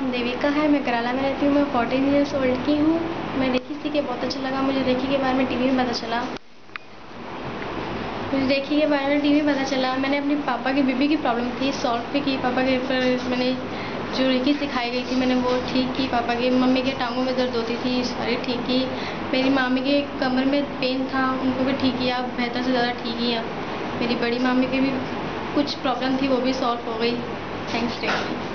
नाम देविका है। मैं कराला में रहती हूँ। मैं 14 ईयर्स ओल्ड की हूँ। मैं रेकी सीख के बहुत अच्छा लगा। मुझे रेकी के बारे में टीवी में पता चला मैंने अपने पापा की बीबी की प्रॉब्लम थी, सॉल्व भी की पापा के। फिर मैंने जो रेकी सिखाई गई थी मैंने वो ठीक की। पापा की मम्मी के टांगों में दर्द होती थी, सारी ठीक की। मेरी मामी के कमर में पेन था, उनको भी ठीक किया, बेहतर से ज़्यादा ठीक किया। मेरी बड़ी मामी की भी कुछ प्रॉब्लम थी, वो भी सॉल्व हो गई। Thanks recce.